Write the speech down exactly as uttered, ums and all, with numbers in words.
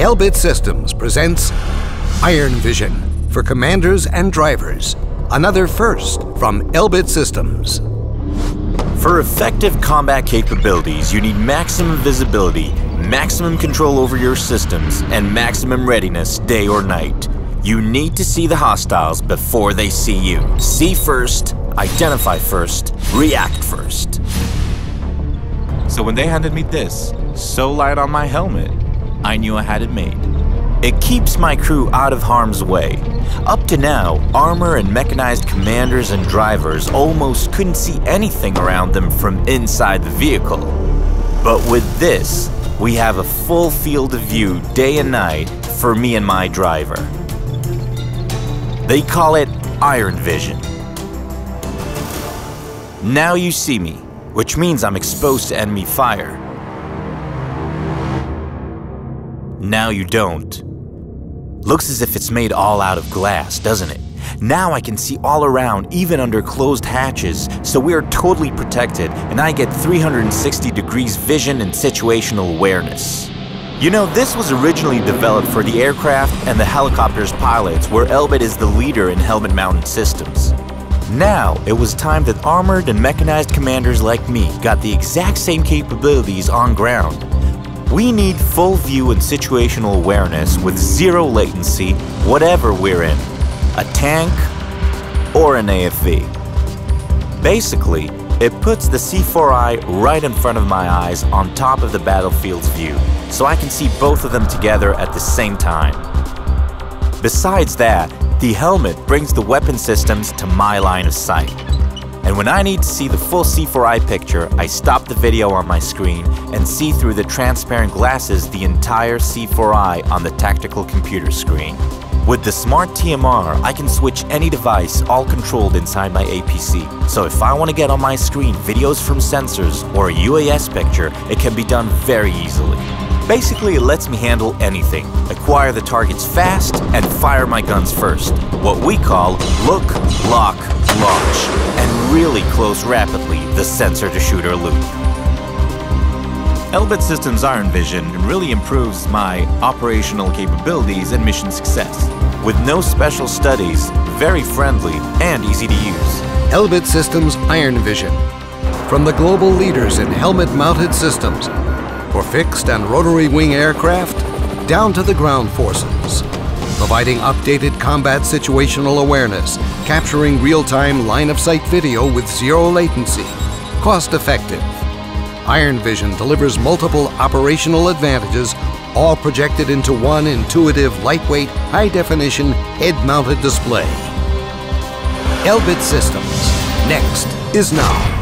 Elbit Systems presents Iron Vision for commanders and drivers, another first from Elbit Systems. For effective combat capabilities, you need maximum visibility, maximum control over your systems, and maximum readiness day or night. You need to see the hostiles before they see you. See first, identify first, react first. So when they handed me this, so light on my helmet, I knew I had it made. It keeps my crew out of harm's way. Up to now, armor and mechanized commanders and drivers almost couldn't see anything around them from inside the vehicle. But with this, we have a full field of view day and night for me and my driver. They call it Iron Vision. Now you see me, which means I'm exposed to enemy fire. Now you don't. Looks as if it's made all out of glass, doesn't it? Now I can see all around, even under closed hatches, so we are totally protected, and I get three hundred sixty degrees vision and situational awareness. You know, this was originally developed for the aircraft and the helicopter's pilots, where Elbit is the leader in helmet-mounted systems. Now, it was time that armored and mechanized commanders like me got the exact same capabilities on ground. We need full view and situational awareness with zero latency, whatever we're in, a tank or an A F V. Basically, it puts the C four I right in front of my eyes on top of the battlefield's view, so I can see both of them together at the same time. Besides that, the helmet brings the weapon systems to my line of sight. And when I need to see the full C four I picture, I stop the video on my screen and see through the transparent glasses the entire C four I on the tactical computer screen. With the Smart T M R, I can switch any device, all controlled inside my A P C. So if I want to get on my screen videos from sensors or a U A S picture, it can be done very easily. Basically, it lets me handle anything, acquire the targets fast, and fire my guns first. What we call look, lock, launch, and really close rapidly the sensor-to-shooter loop. Elbit Systems Iron Vision really improves my operational capabilities and mission success. With no special studies, very friendly and easy to use. Elbit Systems Iron Vision, from the global leaders in helmet-mounted systems, for fixed and rotary wing aircraft, down to the ground forces. Providing updated combat situational awareness, capturing real-time line-of-sight video with zero latency. Cost-effective. Iron Vision delivers multiple operational advantages, all projected into one intuitive, lightweight, high-definition, head-mounted display. Elbit Systems. Next is now.